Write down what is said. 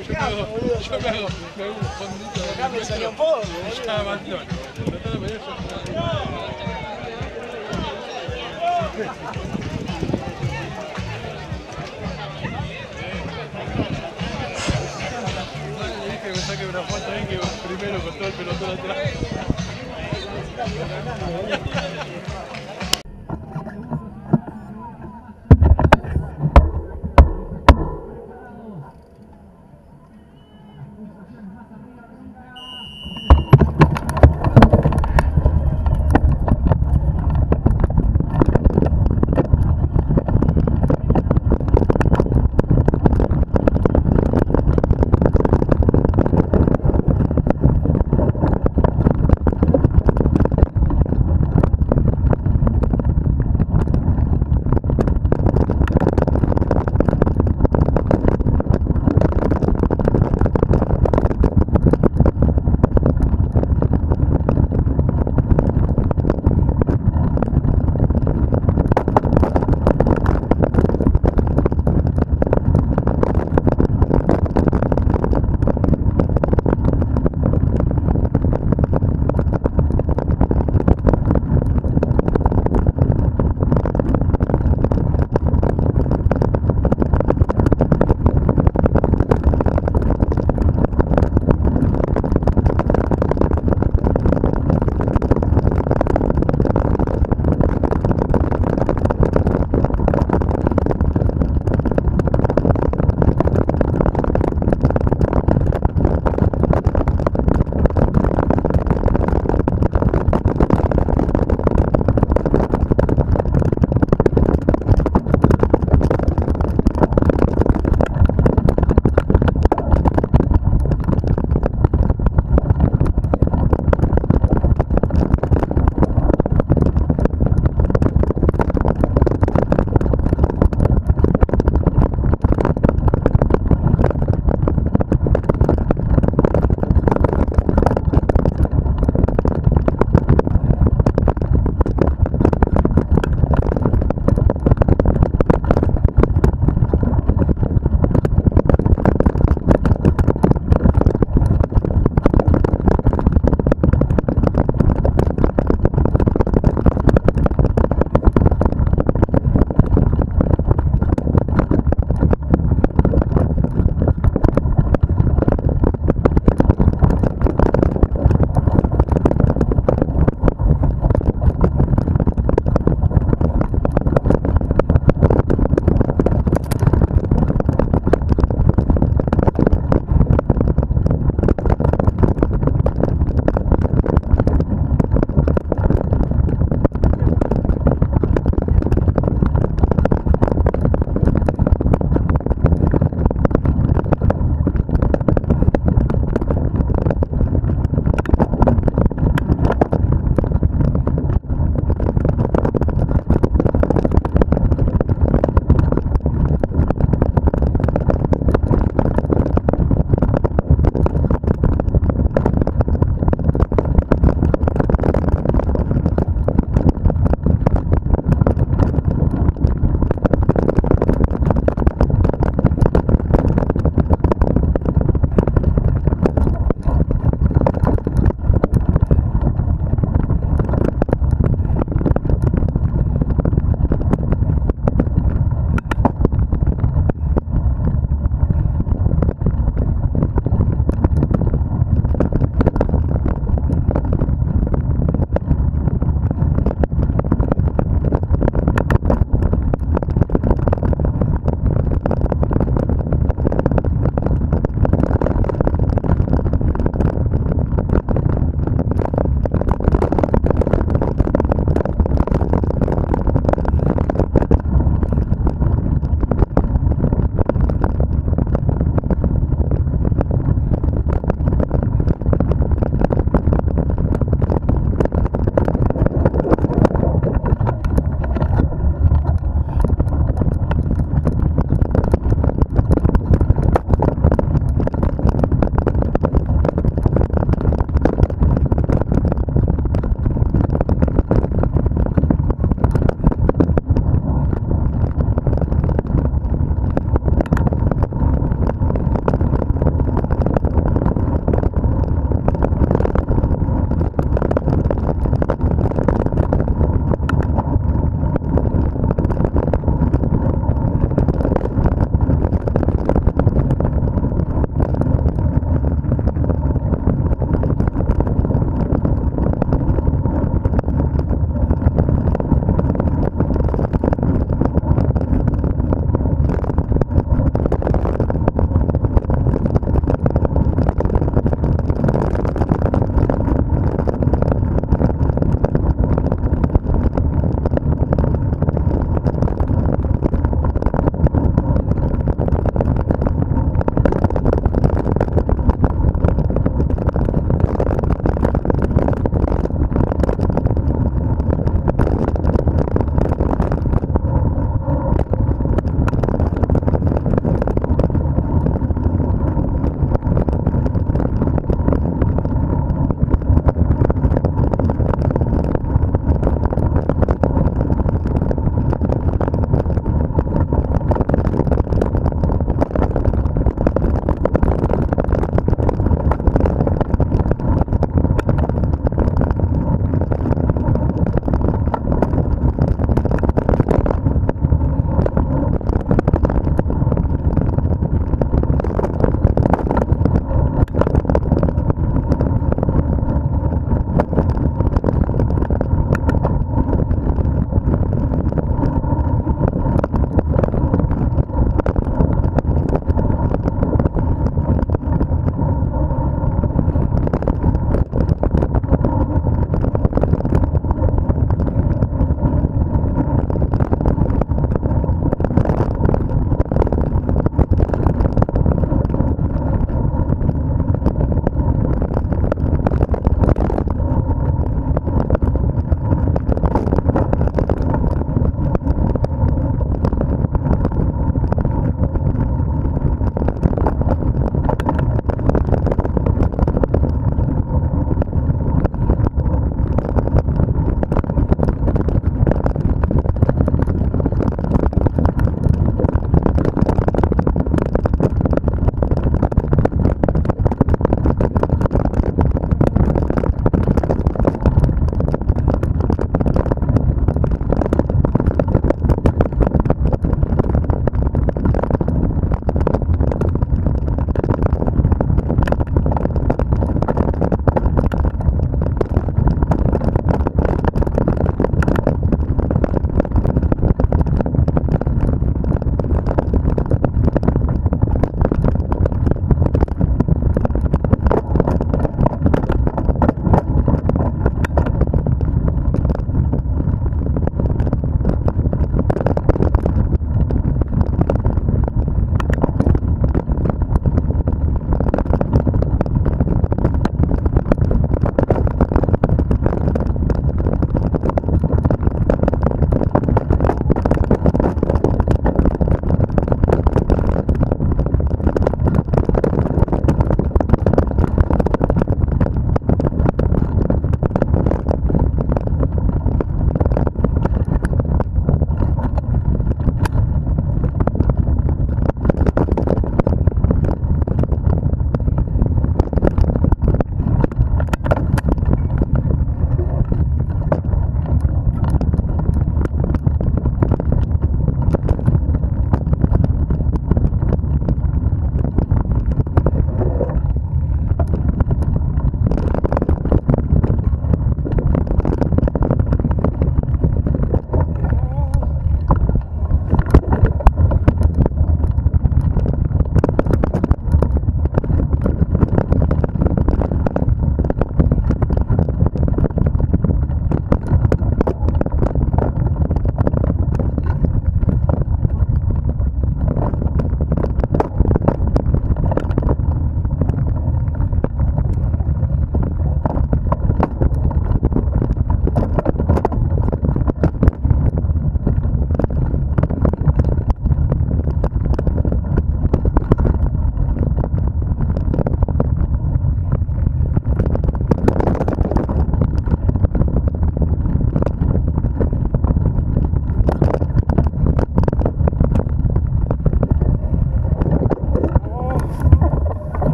Yo me hago,